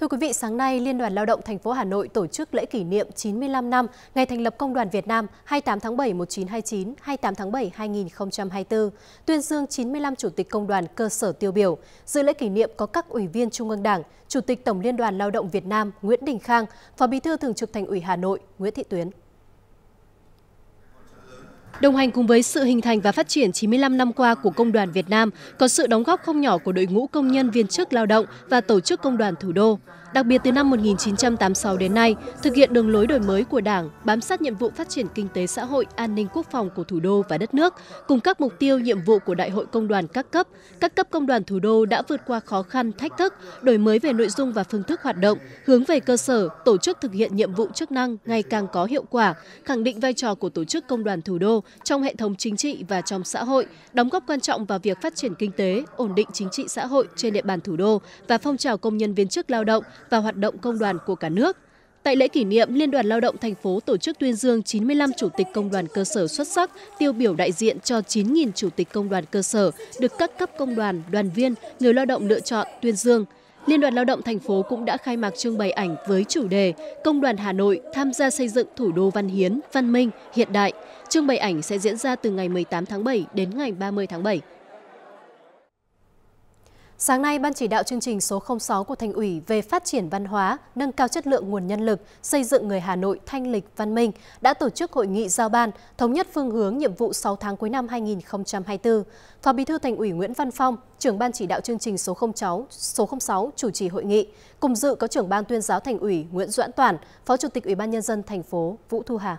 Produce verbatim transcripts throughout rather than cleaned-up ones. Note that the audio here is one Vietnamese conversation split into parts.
Thưa quý vị, sáng nay, Liên đoàn Lao động thành phố Hà Nội tổ chức lễ kỷ niệm chín mươi lăm năm ngày thành lập Công đoàn Việt Nam hai mươi tám tháng bảy năm một nghìn chín trăm hai mươi chín, hai mươi tám tháng bảy năm hai nghìn không trăm hai mươi tư, tuyên dương chín mươi lăm chủ tịch công đoàn cơ sở tiêu biểu. Dự lễ kỷ niệm có các ủy viên Trung ương Đảng, Chủ tịch Tổng Liên đoàn Lao động Việt Nam Nguyễn Đình Khang, Phó Bí thư Thường trực Thành ủy Hà Nội Nguyễn Thị Tuyến. Đồng hành cùng với sự hình thành và phát triển chín mươi lăm năm qua của Công đoàn Việt Nam có sự đóng góp không nhỏ của đội ngũ công nhân viên chức lao động và tổ chức công đoàn thủ đô. Đặc biệt từ năm một nghìn chín trăm tám mươi sáu đến nay, thực hiện đường lối đổi mới của Đảng, bám sát nhiệm vụ phát triển kinh tế xã hội, an ninh quốc phòng của thủ đô và đất nước, cùng các mục tiêu nhiệm vụ của Đại hội Công đoàn các cấp, các cấp công đoàn thủ đô đã vượt qua khó khăn, thách thức, đổi mới về nội dung và phương thức hoạt động, hướng về cơ sở, tổ chức thực hiện nhiệm vụ chức năng ngày càng có hiệu quả, khẳng định vai trò của tổ chức công đoàn thủ đô trong hệ thống chính trị và trong xã hội, đóng góp quan trọng vào việc phát triển kinh tế, ổn định chính trị xã hội trên địa bàn thủ đô và phong trào công nhân viên chức lao động và hoạt động công đoàn của cả nước. Tại lễ kỷ niệm, Liên đoàn Lao động thành phố tổ chức tuyên dương chín mươi lăm chủ tịch công đoàn cơ sở xuất sắc, tiêu biểu đại diện cho chín nghìn chủ tịch công đoàn cơ sở được các cấp công đoàn, đoàn viên, người lao động lựa chọn tuyên dương. Liên đoàn Lao động thành phố cũng đã khai mạc trưng bày ảnh với chủ đề Công đoàn Hà Nội tham gia xây dựng thủ đô văn hiến, văn minh, hiện đại. Trưng bày ảnh sẽ diễn ra từ ngày mười tám tháng bảy đến ngày ba mươi tháng bảy. Sáng nay, Ban chỉ đạo chương trình số không sáu của Thành ủy về phát triển văn hóa, nâng cao chất lượng nguồn nhân lực, xây dựng người Hà Nội thanh lịch văn minh đã tổ chức hội nghị giao ban, thống nhất phương hướng nhiệm vụ sáu tháng cuối năm hai nghìn không trăm hai mươi tư. Phó Bí thư Thành ủy Nguyễn Văn Phong, trưởng Ban chỉ đạo chương trình số không sáu chủ trì hội nghị. Cùng dự có trưởng Ban tuyên giáo Thành ủy Nguyễn Doãn Toàn, Phó Chủ tịch Ủy ban Nhân dân thành phố Vũ Thu Hà.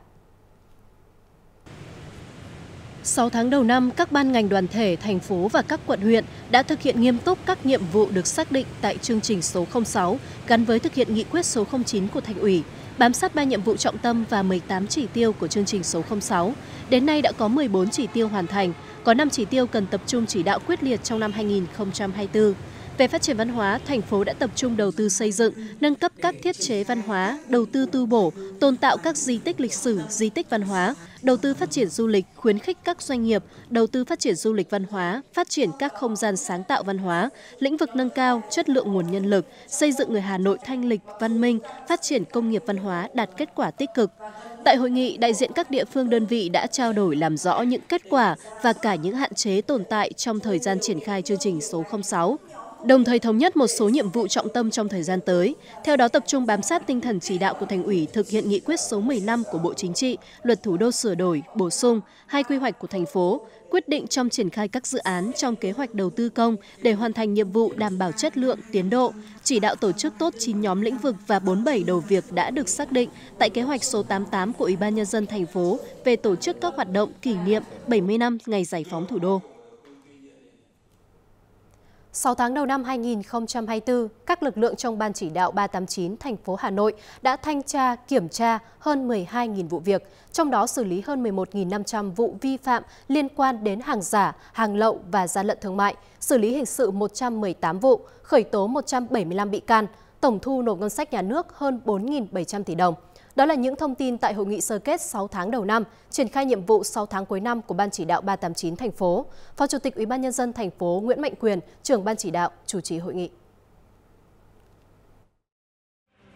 sáu tháng đầu năm, các ban ngành đoàn thể, thành phố và các quận huyện đã thực hiện nghiêm túc các nhiệm vụ được xác định tại chương trình số không sáu gắn với thực hiện nghị quyết số không chín của Thành ủy, bám sát ba nhiệm vụ trọng tâm và mười tám chỉ tiêu của chương trình số không sáu. Đến nay đã có mười bốn chỉ tiêu hoàn thành, có năm chỉ tiêu cần tập trung chỉ đạo quyết liệt trong năm hai nghìn không trăm hai mươi tư. Về phát triển văn hóa, thành phố đã tập trung đầu tư xây dựng, nâng cấp các thiết chế văn hóa, đầu tư tu bổ, tôn tạo các di tích lịch sử, di tích văn hóa, đầu tư phát triển du lịch, khuyến khích các doanh nghiệp, đầu tư phát triển du lịch văn hóa, phát triển các không gian sáng tạo văn hóa, lĩnh vực nâng cao, chất lượng nguồn nhân lực, xây dựng người Hà Nội thanh lịch, văn minh, phát triển công nghiệp văn hóa đạt kết quả tích cực. Tại hội nghị, đại diện các địa phương đơn vị đã trao đổi làm rõ những kết quả và cả những hạn chế tồn tại trong thời gian triển khai chương trình số không sáu. Đồng thời thống nhất một số nhiệm vụ trọng tâm trong thời gian tới. Theo đó tập trung bám sát tinh thần chỉ đạo của Thành ủy thực hiện nghị quyết số mười lăm của Bộ Chính trị, Luật Thủ đô sửa đổi, bổ sung, hai quy hoạch của thành phố, quyết định trong triển khai các dự án trong kế hoạch đầu tư công để hoàn thành nhiệm vụ đảm bảo chất lượng, tiến độ, chỉ đạo tổ chức tốt chín nhóm lĩnh vực và bốn mươi bảy đầu việc đã được xác định tại kế hoạch số tám mươi tám của Ủy ban Nhân dân thành phố về tổ chức các hoạt động kỷ niệm bảy mươi năm ngày giải phóng thủ đô. sáu tháng đầu năm hai nghìn không trăm hai mươi tư, các lực lượng trong Ban chỉ đạo ba tám chín thành phố Hà Nội đã thanh tra, kiểm tra hơn mười hai nghìn vụ việc, trong đó xử lý hơn mười một nghìn năm trăm vụ vi phạm liên quan đến hàng giả, hàng lậu và gian lận thương mại, xử lý hình sự một trăm mười tám vụ, khởi tố một trăm bảy mươi lăm bị can, tổng thu nộp ngân sách nhà nước hơn bốn nghìn bảy trăm tỷ đồng. Đó là những thông tin tại hội nghị sơ kết sáu tháng đầu năm, triển khai nhiệm vụ sáu tháng cuối năm của Ban chỉ đạo ba tám chín thành phố. Phó Chủ tịch Ủy ban Nhân dân thành phố Nguyễn Mạnh Quyền, trưởng Ban chỉ đạo, chủ trì hội nghị.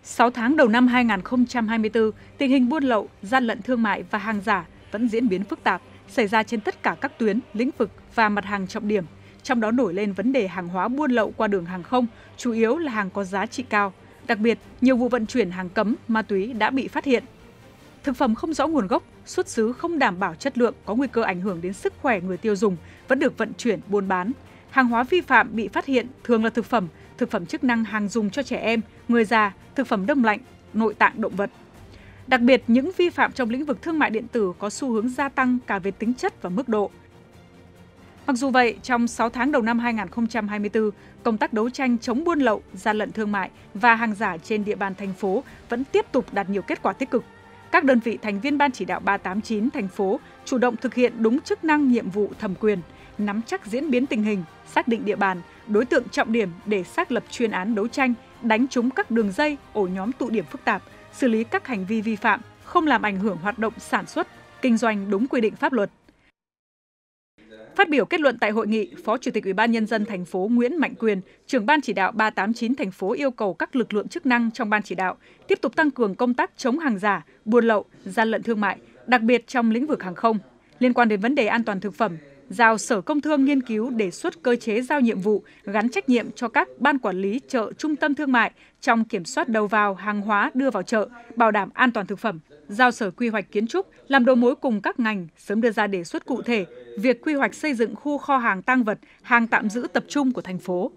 sáu tháng đầu năm hai nghìn không trăm hai mươi tư, tình hình buôn lậu, gian lận thương mại và hàng giả vẫn diễn biến phức tạp, xảy ra trên tất cả các tuyến, lĩnh vực và mặt hàng trọng điểm. Trong đó nổi lên vấn đề hàng hóa buôn lậu qua đường hàng không, chủ yếu là hàng có giá trị cao. Đặc biệt, nhiều vụ vận chuyển hàng cấm, ma túy đã bị phát hiện. Thực phẩm không rõ nguồn gốc, xuất xứ không đảm bảo chất lượng có nguy cơ ảnh hưởng đến sức khỏe người tiêu dùng vẫn được vận chuyển, buôn bán. Hàng hóa vi phạm bị phát hiện thường là thực phẩm, thực phẩm chức năng hàng dùng cho trẻ em, người già, thực phẩm đông lạnh, nội tạng động vật. Đặc biệt, những vi phạm trong lĩnh vực thương mại điện tử có xu hướng gia tăng cả về tính chất và mức độ. Mặc dù vậy, trong sáu tháng đầu năm hai nghìn không trăm hai mươi tư, công tác đấu tranh chống buôn lậu, gian lận thương mại và hàng giả trên địa bàn thành phố vẫn tiếp tục đạt nhiều kết quả tích cực. Các đơn vị thành viên Ban chỉ đạo ba tám chín thành phố chủ động thực hiện đúng chức năng nhiệm vụ thẩm quyền, nắm chắc diễn biến tình hình, xác định địa bàn, đối tượng trọng điểm để xác lập chuyên án đấu tranh, đánh trúng các đường dây, ổ nhóm tụ điểm phức tạp, xử lý các hành vi vi phạm, không làm ảnh hưởng hoạt động sản xuất, kinh doanh đúng quy định pháp luật. Phát biểu kết luận tại hội nghị, Phó Chủ tịch Ủy ban Nhân dân thành phố Nguyễn Mạnh Quyền, trưởng Ban chỉ đạo ba tám chín thành phố yêu cầu các lực lượng chức năng trong Ban chỉ đạo tiếp tục tăng cường công tác chống hàng giả, buôn lậu, gian lận thương mại, đặc biệt trong lĩnh vực hàng không. Liên quan đến vấn đề an toàn thực phẩm, giao Sở Công Thương nghiên cứu đề xuất cơ chế giao nhiệm vụ gắn trách nhiệm cho các ban quản lý chợ trung tâm thương mại trong kiểm soát đầu vào hàng hóa đưa vào chợ, bảo đảm an toàn thực phẩm. Giao Sở Quy hoạch Kiến trúc làm đầu mối cùng các ngành sớm đưa ra đề xuất cụ thể việc quy hoạch xây dựng khu kho hàng tang vật, hàng tạm giữ tập trung của thành phố.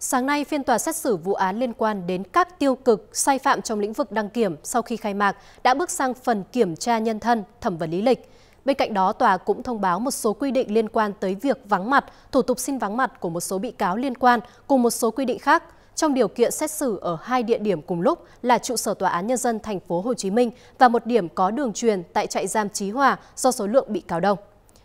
Sáng nay, phiên tòa xét xử vụ án liên quan đến các tiêu cực, sai phạm trong lĩnh vực đăng kiểm sau khi khai mạc đã bước sang phần kiểm tra nhân thân, thẩm vấn lý lịch. Bên cạnh đó, tòa cũng thông báo một số quy định liên quan tới việc vắng mặt, thủ tục xin vắng mặt của một số bị cáo liên quan cùng một số quy định khác trong điều kiện xét xử ở hai địa điểm cùng lúc là trụ sở Tòa án Nhân dân Thành phố Hồ Chí Minh và một điểm có đường truyền tại trại giam Chí Hòa do số lượng bị cáo đông.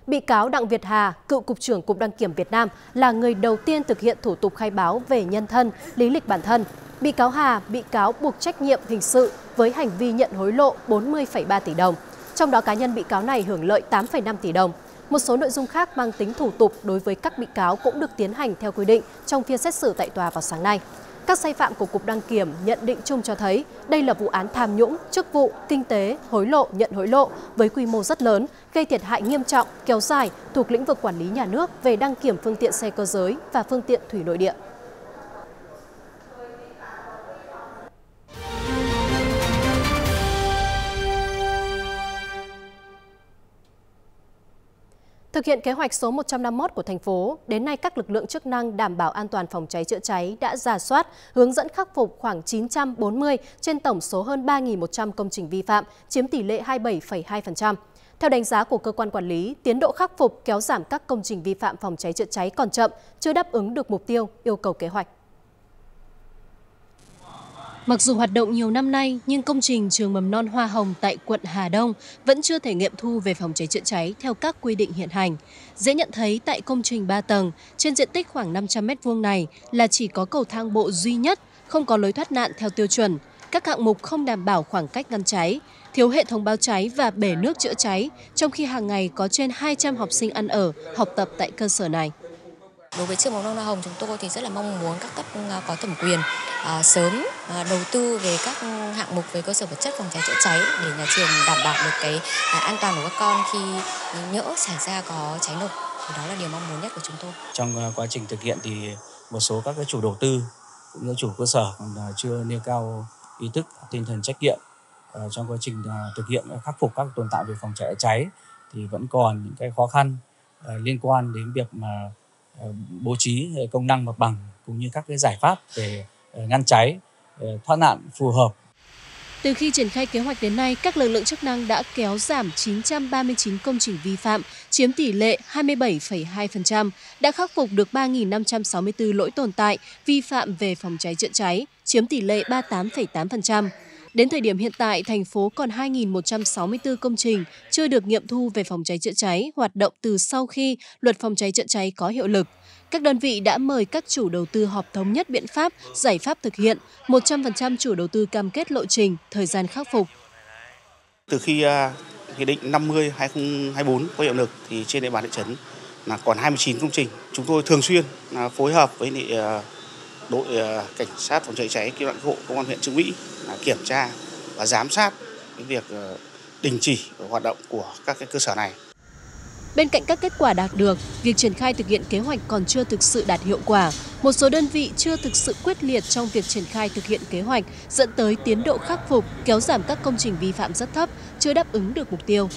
Bị cáo Đặng Việt Hà, cựu Cục trưởng Cục Đăng kiểm Việt Nam, là người đầu tiên thực hiện thủ tục khai báo về nhân thân, lý lịch bản thân. Bị cáo Hà bị cáo buộc trách nhiệm hình sự với hành vi nhận hối lộ bốn mươi phẩy ba tỷ đồng. Trong đó cá nhân bị cáo này hưởng lợi tám phẩy năm tỷ đồng. Một số nội dung khác mang tính thủ tục đối với các bị cáo cũng được tiến hành theo quy định trong phiên xét xử tại tòa vào sáng nay. Các sai phạm của Cục Đăng kiểm nhận định chung cho thấy đây là vụ án tham nhũng, chức vụ, kinh tế, hối lộ, nhận hối lộ với quy mô rất lớn, gây thiệt hại nghiêm trọng, kéo dài thuộc lĩnh vực quản lý nhà nước về đăng kiểm phương tiện xe cơ giới và phương tiện thủy nội địa. Thực hiện kế hoạch số một trăm năm mươi mốt của thành phố, đến nay các lực lượng chức năng đảm bảo an toàn phòng cháy chữa cháy đã rà soát, hướng dẫn khắc phục khoảng chín trăm bốn mươi trên tổng số hơn ba nghìn một trăm công trình vi phạm, chiếm tỷ lệ hai mươi bảy phẩy hai phần trăm. Theo đánh giá của cơ quan quản lý, tiến độ khắc phục kéo giảm các công trình vi phạm phòng cháy chữa cháy còn chậm, chưa đáp ứng được mục tiêu, yêu cầu kế hoạch. Mặc dù hoạt động nhiều năm nay, nhưng công trình Trường Mầm Non Hoa Hồng tại quận Hà Đông vẫn chưa thể nghiệm thu về phòng cháy chữa cháy theo các quy định hiện hành. Dễ nhận thấy tại công trình ba tầng, trên diện tích khoảng năm trăm mét vuông này là chỉ có cầu thang bộ duy nhất, không có lối thoát nạn theo tiêu chuẩn, các hạng mục không đảm bảo khoảng cách ngăn cháy, thiếu hệ thống báo cháy và bể nước chữa cháy, trong khi hàng ngày có trên hai trăm học sinh ăn ở, học tập tại cơ sở này. Đối với Trường Mầm Non Hoa Hồng, chúng tôi thì rất là mong muốn các cấp có thẩm quyền à, sớm à, đầu tư về các hạng mục về cơ sở vật chất phòng cháy chữa cháy để nhà trường đảm bảo được cái à, an toàn của các con khi nhỡ xảy ra có cháy nổ. Thì đó là điều mong muốn nhất của chúng tôi. Trong quá trình thực hiện thì một số các cái chủ đầu tư cũng như chủ cơ sở còn chưa nêu cao ý thức, tinh thần trách nhiệm à, trong quá trình à, thực hiện khắc phục các tồn tại về phòng cháy cháy thì vẫn còn những cái khó khăn à, liên quan đến việc mà bố trí công năng mặt bằng cũng như các cái giải pháp về ngăn cháy, thoát nạn phù hợp. Từ khi triển khai kế hoạch đến nay, các lực lượng chức năng đã kéo giảm chín trăm ba mươi chín công trình vi phạm, chiếm tỷ lệ hai mươi bảy phẩy hai phần trăm, đã khắc phục được ba nghìn năm trăm sáu mươi tư lỗi tồn tại vi phạm về phòng cháy chữa cháy, chiếm tỷ lệ ba mươi tám phẩy tám phần trăm. Đến thời điểm hiện tại, thành phố còn hai nghìn một trăm sáu mươi tư công trình chưa được nghiệm thu về phòng cháy chữa cháy hoạt động từ sau khi luật phòng cháy chữa cháy có hiệu lực. Các đơn vị đã mời các chủ đầu tư họp thống nhất biện pháp, giải pháp thực hiện, một trăm phần trăm chủ đầu tư cam kết lộ trình, thời gian khắc phục. Từ khi uh, Nghị định năm mươi hai nghìn không trăm hai mươi tư có hiệu lực thì trên địa bàn thị trấn là còn hai mươi chín công trình. Chúng tôi thường xuyên uh, phối hợp với địa, uh, đội uh, cảnh sát phòng cháy cháy cứu nạn cứu hộ công an huyện Trương Mỹ là kiểm tra và giám sát cái việc uh, đình chỉ hoạt động của các cái cơ sở này. Bên cạnh các kết quả đạt được, việc triển khai thực hiện kế hoạch còn chưa thực sự đạt hiệu quả. Một số đơn vị chưa thực sự quyết liệt trong việc triển khai thực hiện kế hoạch, dẫn tới tiến độ khắc phục, kéo giảm các công trình vi phạm rất thấp, chưa đáp ứng được mục tiêu.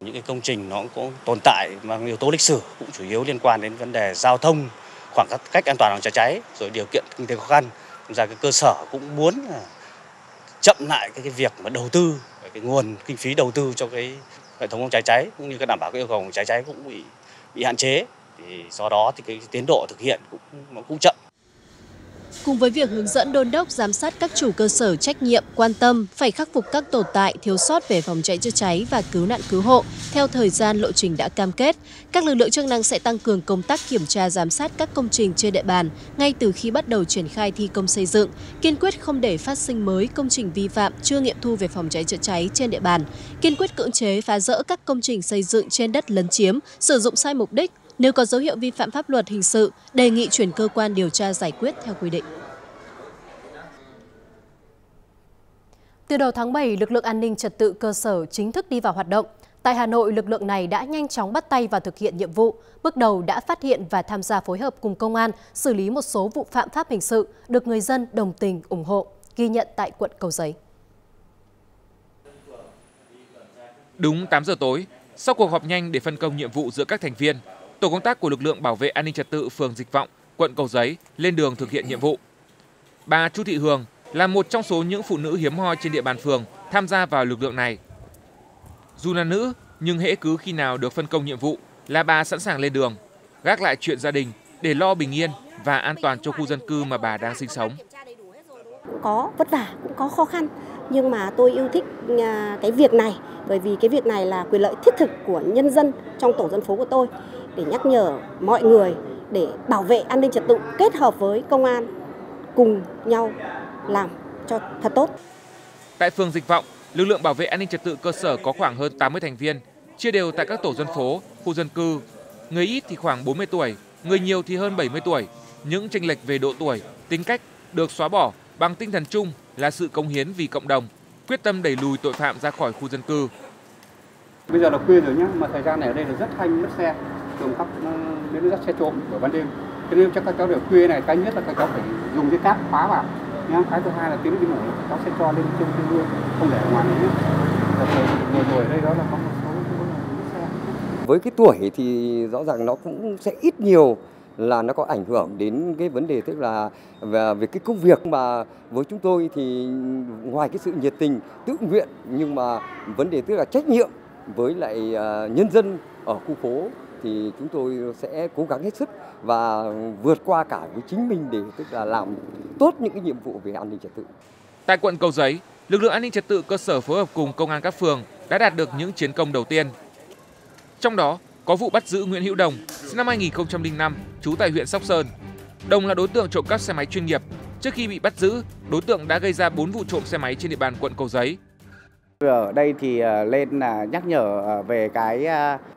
Những cái công trình nó cũng tồn tại mà yếu tố lịch sử cũng chủ yếu liên quan đến vấn đề giao thông, khoảng cách an toàn phòng cháy cháy, rồi điều kiện kinh tế khó khăn. Ra cái cơ sở cũng muốn chậm lại cái, cái việc mà đầu tư, cái nguồn kinh phí đầu tư cho cái hệ thống phòng cháy cháy cũng như các đảm bảo các yêu cầu phòng cháy cháy cũng bị bị hạn chế, thì do đó thì cái tiến độ thực hiện cũng nó cũng chậm. Cùng với việc hướng dẫn đôn đốc giám sát các chủ cơ sở trách nhiệm, quan tâm, phải khắc phục các tồn tại, thiếu sót về phòng cháy chữa cháy và cứu nạn cứu hộ theo thời gian lộ trình đã cam kết, các lực lượng chức năng sẽ tăng cường công tác kiểm tra giám sát các công trình trên địa bàn ngay từ khi bắt đầu triển khai thi công xây dựng, kiên quyết không để phát sinh mới công trình vi phạm chưa nghiệm thu về phòng cháy chữa cháy trên địa bàn, kiên quyết cưỡng chế phá dỡ các công trình xây dựng trên đất lấn chiếm, sử dụng sai mục đích. Nếu có dấu hiệu vi phạm pháp luật hình sự, đề nghị chuyển cơ quan điều tra giải quyết theo quy định. Từ đầu tháng bảy, lực lượng an ninh trật tự cơ sở chính thức đi vào hoạt động. Tại Hà Nội, lực lượng này đã nhanh chóng bắt tay vào thực hiện nhiệm vụ. Bước đầu đã phát hiện và tham gia phối hợp cùng công an xử lý một số vụ phạm pháp hình sự được người dân đồng tình ủng hộ, ghi nhận tại quận Cầu Giấy. Đúng tám giờ tối, sau cuộc họp nhanh để phân công nhiệm vụ giữa các thành viên, tổ công tác của lực lượng bảo vệ an ninh trật tự phường Dịch Vọng, quận Cầu Giấy lên đường thực hiện nhiệm vụ. Bà Chu Thị Hương là một trong số những phụ nữ hiếm hoi trên địa bàn phường tham gia vào lực lượng này. Dù là nữ, nhưng hễ cứ khi nào được phân công nhiệm vụ là bà sẵn sàng lên đường, gác lại chuyện gia đình để lo bình yên và an toàn cho khu dân cư mà bà đang sinh sống. Có vất vả, cũng có khó khăn, nhưng mà tôi yêu thích cái việc này bởi vì cái việc này là quyền lợi thiết thực của nhân dân trong tổ dân phố của tôi, để nhắc nhở mọi người để bảo vệ an ninh trật tự kết hợp với công an cùng nhau làm cho thật tốt. Tại phường Dịch Vọng, lực lượng bảo vệ an ninh trật tự cơ sở có khoảng hơn tám mươi thành viên, chia đều tại các tổ dân phố, khu dân cư. Người ít thì khoảng bốn mươi tuổi, người nhiều thì hơn bảy mươi tuổi. Những chênh lệch về độ tuổi, tính cách được xóa bỏ bằng tinh thần chung là sự cống hiến vì cộng đồng, quyết tâm đẩy lùi tội phạm ra khỏi khu dân cư. Bây giờ là khuya rồi nhé, mà thời gian này ở đây là rất hay mất xe, trộm cắp đến rất xe trộm ở ban đêm. Cho nên cho các cháu ở khuya này, cái nhất là các cháu phải dùng cái cáp khóa vào. Nhưng cái thứ hai là tiếng đi ngủ, cháu sẽ cho lên trên trên mưa, không để ngoài nữa. Rồi rồi đây đó là có một số xe. Với cái tuổi thì rõ ràng nó cũng sẽ ít nhiều là nó có ảnh hưởng đến cái vấn đề, tức là về cái công việc, mà với chúng tôi thì ngoài cái sự nhiệt tình, tự nguyện, nhưng mà vấn đề tức là trách nhiệm với lại nhân dân ở khu phố thì chúng tôi sẽ cố gắng hết sức và vượt qua cả với chính mình để tức là làm tốt những cái nhiệm vụ về an ninh trật tự. Tại quận Cầu Giấy, lực lượng an ninh trật tự cơ sở phối hợp cùng công an các phường đã đạt được những chiến công đầu tiên. Trong đó có vụ bắt giữ Nguyễn Hữu Đồng, sinh năm hai nghìn không trăm linh năm, trú tại huyện Sóc Sơn. Đồng là đối tượng trộm cắp xe máy chuyên nghiệp. Trước khi bị bắt giữ, đối tượng đã gây ra bốn vụ trộm xe máy trên địa bàn quận Cầu Giấy. Ở đây thì lên là nhắc nhở về cái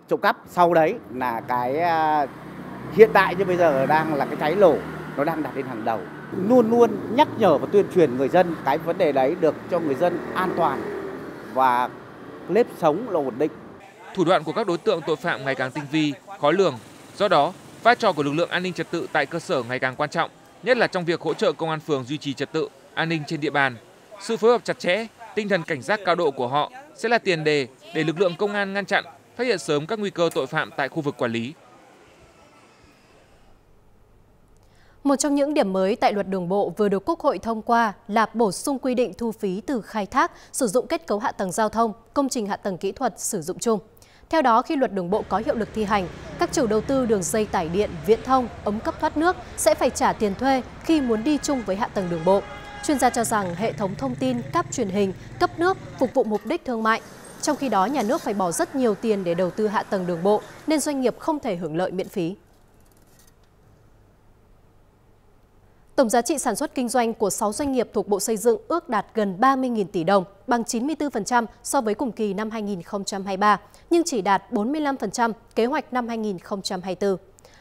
trộm cắp, sau đấy là cái hiện tại như bây giờ đang là cái cháy nổ, nó đang đặt lên hàng đầu. Luôn luôn nhắc nhở và tuyên truyền người dân cái vấn đề đấy được cho người dân an toàn và nếp sống là ổn định. Thủ đoạn của các đối tượng tội phạm ngày càng tinh vi, khó lường. Do đó, vai trò của lực lượng an ninh trật tự tại cơ sở ngày càng quan trọng, nhất là trong việc hỗ trợ công an phường duy trì trật tự, an ninh trên địa bàn. Sự phối hợp chặt chẽ, tinh thần cảnh giác cao độ của họ sẽ là tiền đề để lực lượng công an ngăn chặn, phát hiện sớm các nguy cơ tội phạm tại khu vực quản lý. Một trong những điểm mới tại luật đường bộ vừa được Quốc hội thông qua là bổ sung quy định thu phí từ khai thác, sử dụng kết cấu hạ tầng giao thông, công trình hạ tầng kỹ thuật sử dụng chung. Theo đó, khi luật đường bộ có hiệu lực thi hành, các chủ đầu tư đường dây tải điện, viễn thông, ống cấp thoát nước sẽ phải trả tiền thuê khi muốn đi chung với hạ tầng đường bộ. Chuyên gia cho rằng hệ thống thông tin, cáp truyền hình, cấp nước phục vụ mục đích thương mại. Trong khi đó, nhà nước phải bỏ rất nhiều tiền để đầu tư hạ tầng đường bộ, nên doanh nghiệp không thể hưởng lợi miễn phí. Tổng giá trị sản xuất kinh doanh của sáu doanh nghiệp thuộc Bộ Xây dựng ước đạt gần ba mươi nghìn tỷ đồng, bằng chín mươi tư phần trăm so với cùng kỳ năm hai nghìn không trăm hai mươi ba, nhưng chỉ đạt bốn mươi lăm phần trăm kế hoạch năm hai nghìn không trăm hai mươi tư.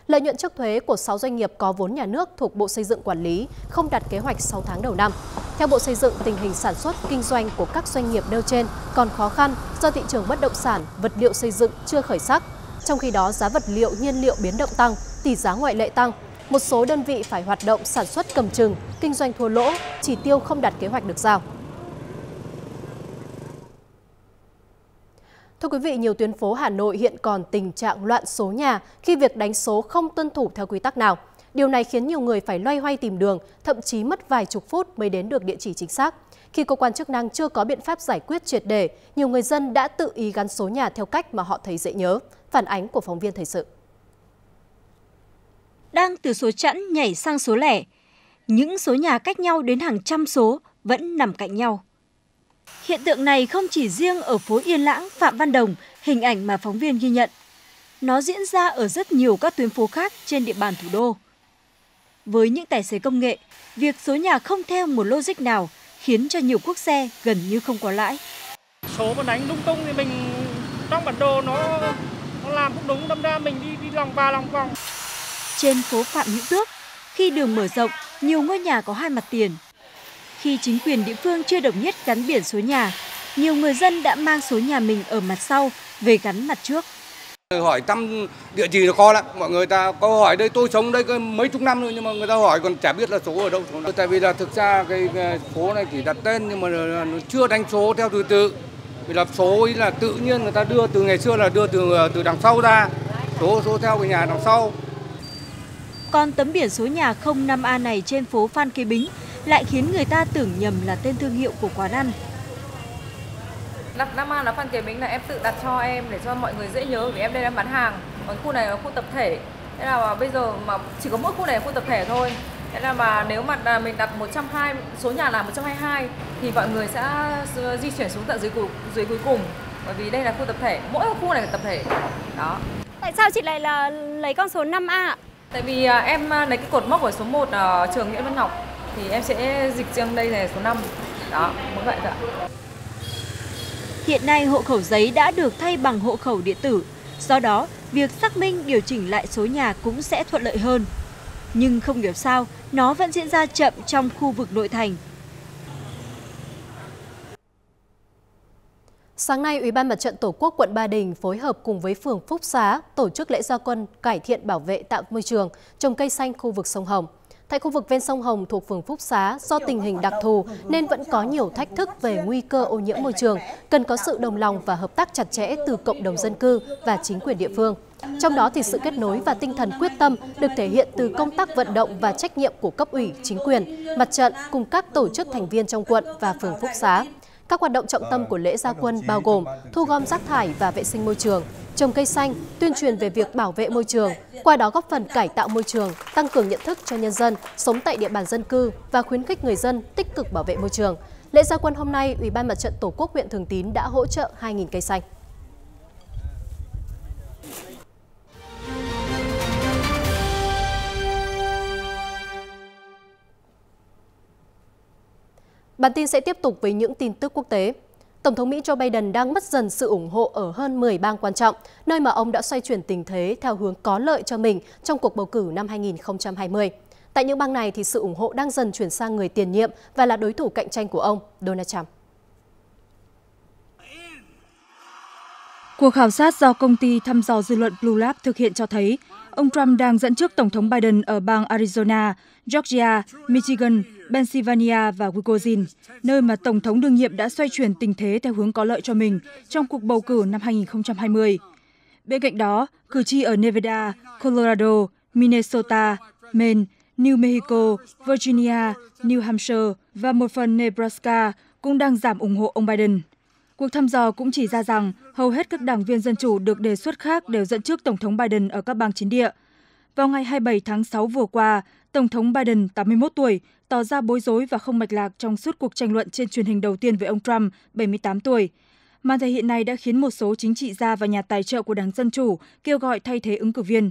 Lợi nhuận trước thuế của sáu doanh nghiệp có vốn nhà nước thuộc Bộ Xây dựng quản lý không đạt kế hoạch sáu tháng đầu năm. Theo Bộ Xây dựng, tình hình sản xuất, kinh doanh của các doanh nghiệp nêu trên còn khó khăn do thị trường bất động sản, vật liệu xây dựng chưa khởi sắc. Trong khi đó, giá vật liệu, nhiên liệu biến động tăng, tỷ giá ngoại tệ tăng. Một số đơn vị phải hoạt động sản xuất cầm chừng, kinh doanh thua lỗ, chỉ tiêu không đạt kế hoạch được giao. Thưa quý vị, nhiều tuyến phố Hà Nội hiện còn tình trạng loạn số nhà khi việc đánh số không tuân thủ theo quy tắc nào. Điều này khiến nhiều người phải loay hoay tìm đường, thậm chí mất vài chục phút mới đến được địa chỉ chính xác. Khi cơ quan chức năng chưa có biện pháp giải quyết triệt để, nhiều người dân đã tự ý gắn số nhà theo cách mà họ thấy dễ nhớ. Phản ánh của phóng viên thời sự. Đang từ số chẵn nhảy sang số lẻ. những số nhà cách nhau đến hàng trăm số vẫn nằm cạnh nhau. Hiện tượng này không chỉ riêng ở phố Yên Lãng, Phạm Văn Đồng, hình ảnh mà phóng viên ghi nhận. Nó diễn ra ở rất nhiều các tuyến phố khác trên địa bàn thủ đô. Với những tài xế công nghệ, việc số nhà không theo một logic nào khiến cho nhiều quốc xe gần như không có lãi. Số mà đánh lung tung thì mình trong bản đồ nó, nó làm cũng đúng, đâm ra mình đi đi lòng và lòng vòng. Trên phố Phạm Hữu Tước, khi đường mở rộng, nhiều ngôi nhà có hai mặt tiền. Khi chính quyền địa phương chưa đồng nhất gắn biển số nhà, nhiều người dân đã mang số nhà mình ở mặt sau về gắn mặt trước. Hỏi thăm địa chỉ là khó lắm, mọi người ta có hỏi đây, tôi sống đây mấy chục năm rồi nhưng mà người ta hỏi còn chả biết là số ở đâu. Tại vì là thực ra cái phố này chỉ đặt tên nhưng mà nó chưa đánh số theo thứ tự. Vì là số ý là tự nhiên người ta đưa từ ngày xưa là đưa từ từ đằng sau ra, số số theo cái nhà đằng sau. Còn tấm biển số nhà không năm A này trên phố Phan Kế Bính lại khiến người ta tưởng nhầm là tên thương hiệu của quán ăn. năm A là Phan Kế Bính là em tự đặt cho em để cho mọi người dễ nhớ vì em đây đang bán hàng. Còn khu này là khu tập thể, thế là bây giờ mà chỉ có mỗi khu này là khu tập thể thôi. Thế là mà nếu mà mình đặt một trăm hai mươi, số nhà là một trăm hai mươi hai thì mọi người sẽ di chuyển xuống tận dưới cuối, dưới cuối cùng. Bởi vì đây là khu tập thể, mỗi khu này là tập thể. Đó. Tại sao chị lại là lấy con số năm A? Tại vì em lấy cái cột mốc của số một ở trường Nguyễn Văn Ngọc thì em sẽ dịch riêng đây là số năm. Đó, muốn vậy thôi. Hiện nay hộ khẩu giấy đã được thay bằng hộ khẩu điện tử, do đó việc xác minh điều chỉnh lại số nhà cũng sẽ thuận lợi hơn. Nhưng không hiểu sao, nó vẫn diễn ra chậm trong khu vực nội thành. Sáng nay, Ủy ban Mặt trận Tổ quốc quận Ba Đình phối hợp cùng với phường Phúc Xá tổ chức lễ gia quân cải thiện bảo vệ tạo môi trường, trồng cây xanh khu vực sông Hồng. Tại khu vực ven sông Hồng thuộc phường Phúc Xá, do tình hình đặc thù nên vẫn có nhiều thách thức về nguy cơ ô nhiễm môi trường, cần có sự đồng lòng và hợp tác chặt chẽ từ cộng đồng dân cư và chính quyền địa phương. Trong đó thì sự kết nối và tinh thần quyết tâm được thể hiện từ công tác vận động và trách nhiệm của cấp ủy, chính quyền, mặt trận cùng các tổ chức thành viên trong quận và phường Phúc Xá. Các hoạt động trọng tâm của lễ gia quân bao gồm thu gom rác thải và vệ sinh môi trường, trồng cây xanh, tuyên truyền về việc bảo vệ môi trường, qua đó góp phần cải tạo môi trường, tăng cường nhận thức cho nhân dân sống tại địa bàn dân cư và khuyến khích người dân tích cực bảo vệ môi trường. Lễ gia quân hôm nay, Ủy ban Mặt trận Tổ quốc huyện Thường Tín đã hỗ trợ hai nghìn cây xanh. Bản tin sẽ tiếp tục với những tin tức quốc tế. Tổng thống Mỹ Joe Biden đang mất dần sự ủng hộ ở hơn mười bang quan trọng, nơi mà ông đã xoay chuyển tình thế theo hướng có lợi cho mình trong cuộc bầu cử năm hai nghìn không trăm hai mươi. Tại những bang này, thì sự ủng hộ đang dần chuyển sang người tiền nhiệm và là đối thủ cạnh tranh của ông, Donald Trump. Cuộc khảo sát do công ty thăm dò dư luận Blue Lab thực hiện cho thấy, ông Trump đang dẫn trước Tổng thống Biden ở bang Arizona, Georgia, Michigan, Pennsylvania và Wisconsin, nơi mà Tổng thống đương nhiệm đã xoay chuyển tình thế theo hướng có lợi cho mình trong cuộc bầu cử năm hai nghìn không trăm hai mươi. Bên cạnh đó, cử tri ở Nevada, Colorado, Minnesota, Maine, New Mexico, Virginia, New Hampshire và một phần Nebraska cũng đang giảm ủng hộ ông Biden. Cuộc thăm dò cũng chỉ ra rằng hầu hết các đảng viên dân chủ được đề xuất khác đều dẫn trước Tổng thống Biden ở các bang chiến địa. Vào ngày hai mươi bảy tháng sáu vừa qua, Tổng thống Biden, tám mươi mốt tuổi, tỏ ra bối rối và không mạch lạc trong suốt cuộc tranh luận trên truyền hình đầu tiên với ông Trump, bảy mươi tám tuổi. Màn thể hiện này đã khiến một số chính trị gia và nhà tài trợ của Đảng Dân Chủ kêu gọi thay thế ứng cử viên.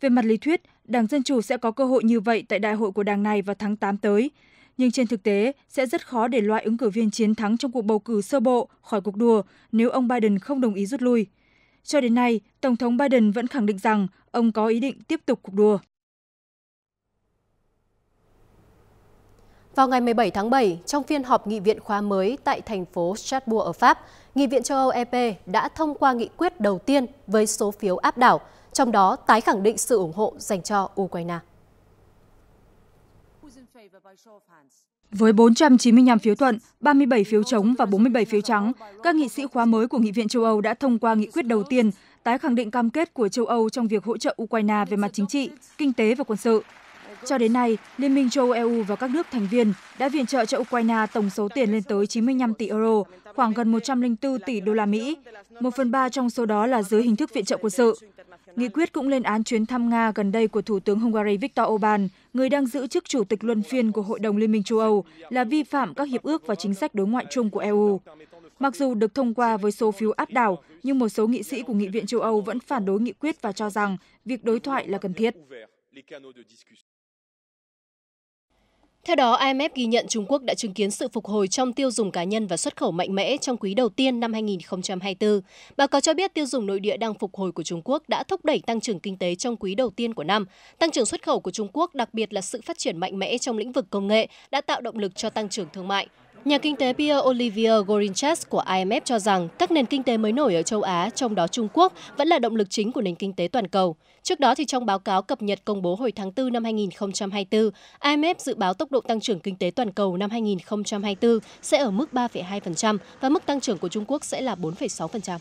Về mặt lý thuyết, Đảng Dân Chủ sẽ có cơ hội như vậy tại đại hội của đảng này vào tháng tám tới. Nhưng trên thực tế, sẽ rất khó để loại ứng cử viên chiến thắng trong cuộc bầu cử sơ bộ khỏi cuộc đua nếu ông Biden không đồng ý rút lui. Cho đến nay, Tổng thống Biden vẫn khẳng định rằng ông có ý định tiếp tục cuộc đua. Vào ngày mười bảy tháng bảy, trong phiên họp nghị viện khóa mới tại thành phố Strasbourg ở Pháp, Nghị viện châu Âu E P đã thông qua nghị quyết đầu tiên với số phiếu áp đảo, trong đó tái khẳng định sự ủng hộ dành cho Ukraine. Với bốn trăm chín mươi lăm phiếu thuận, ba mươi bảy phiếu chống và bốn mươi bảy phiếu trắng, các nghị sĩ khóa mới của Nghị viện châu Âu đã thông qua nghị quyết đầu tiên tái khẳng định cam kết của châu Âu trong việc hỗ trợ Ukraine về mặt chính trị, kinh tế và quân sự. Cho đến nay, Liên minh châu Âu E U và các nước thành viên đã viện trợ cho Ukraine tổng số tiền lên tới chín mươi lăm tỷ euro, khoảng gần một trăm lẻ bốn tỷ đô la Mỹ, một phần ba trong số đó là dưới hình thức viện trợ quân sự. Nghị quyết cũng lên án chuyến thăm Nga gần đây của Thủ tướng Hungary Viktor Orbán, người đang giữ chức chủ tịch luân phiên của Hội đồng Liên minh châu Âu, là vi phạm các hiệp ước và chính sách đối ngoại chung của e u. Mặc dù được thông qua với số phiếu áp đảo, nhưng một số nghị sĩ của Nghị viện châu Âu vẫn phản đối nghị quyết và cho rằng việc đối thoại là cần thiết. Theo đó, i em ép ghi nhận Trung Quốc đã chứng kiến sự phục hồi trong tiêu dùng cá nhân và xuất khẩu mạnh mẽ trong quý đầu tiên năm hai nghìn không trăm hai mươi tư. Báo cáo cho biết tiêu dùng nội địa đang phục hồi của Trung Quốc đã thúc đẩy tăng trưởng kinh tế trong quý đầu tiên của năm. Tăng trưởng xuất khẩu của Trung Quốc, đặc biệt là sự phát triển mạnh mẽ trong lĩnh vực công nghệ, đã tạo động lực cho tăng trưởng thương mại. Nhà kinh tế Pierre-Olivier Gorinchas của i em ép cho rằng các nền kinh tế mới nổi ở châu Á, trong đó Trung Quốc, vẫn là động lực chính của nền kinh tế toàn cầu. Trước đó, thì trong báo cáo cập nhật công bố hồi tháng tư năm hai nghìn không trăm hai mươi tư, i em ép dự báo tốc độ tăng trưởng kinh tế toàn cầu năm hai nghìn không trăm hai mươi tư sẽ ở mức ba phẩy hai phần trăm và mức tăng trưởng của Trung Quốc sẽ là bốn phẩy sáu phần trăm.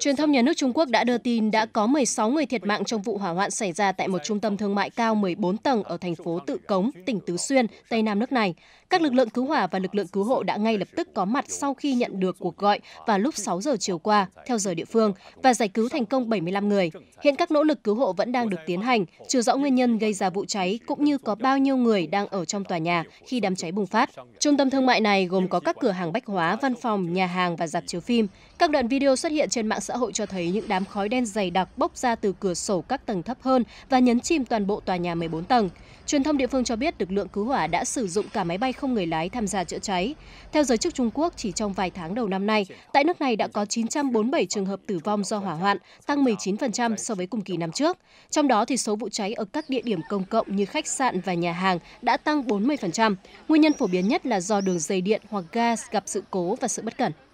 Truyền thông nhà nước Trung Quốc đã đưa tin đã có mười sáu người thiệt mạng trong vụ hỏa hoạn xảy ra tại một trung tâm thương mại cao mười bốn tầng ở thành phố Tự Cống, tỉnh Tứ Xuyên, Tây Nam nước này. Các lực lượng cứu hỏa và lực lượng cứu hộ đã ngay lập tức có mặt sau khi nhận được cuộc gọi vào lúc sáu giờ chiều qua, theo giờ địa phương, và giải cứu thành công bảy mươi lăm người. Hiện các nỗ lực cứu hộ vẫn đang được tiến hành, chưa rõ nguyên nhân gây ra vụ cháy cũng như có bao nhiêu người đang ở trong tòa nhà khi đám cháy bùng phát. Trung tâm thương mại này gồm có các cửa hàng bách hóa, văn phòng, nhà hàng và rạp chiếu phim. Các đoạn video xuất hiện trên mạng xã hội cho thấy những đám khói đen dày đặc bốc ra từ cửa sổ các tầng thấp hơn và nhấn chìm toàn bộ tòa nhà mười bốn tầng. Truyền thông địa phương cho biết lực lượng cứu hỏa đã sử dụng cả máy bay không người lái tham gia chữa cháy. Theo giới chức Trung Quốc, chỉ trong vài tháng đầu năm nay, tại nước này đã có chín trăm bốn mươi bảy trường hợp tử vong do hỏa hoạn, tăng mười chín phần trăm so với cùng kỳ năm trước. Trong đó, thì số vụ cháy ở các địa điểm công cộng như khách sạn và nhà hàng đã tăng bốn mươi phần trăm. Nguyên nhân phổ biến nhất là do đường dây điện hoặc gas gặp sự cố và sự bất cẩn.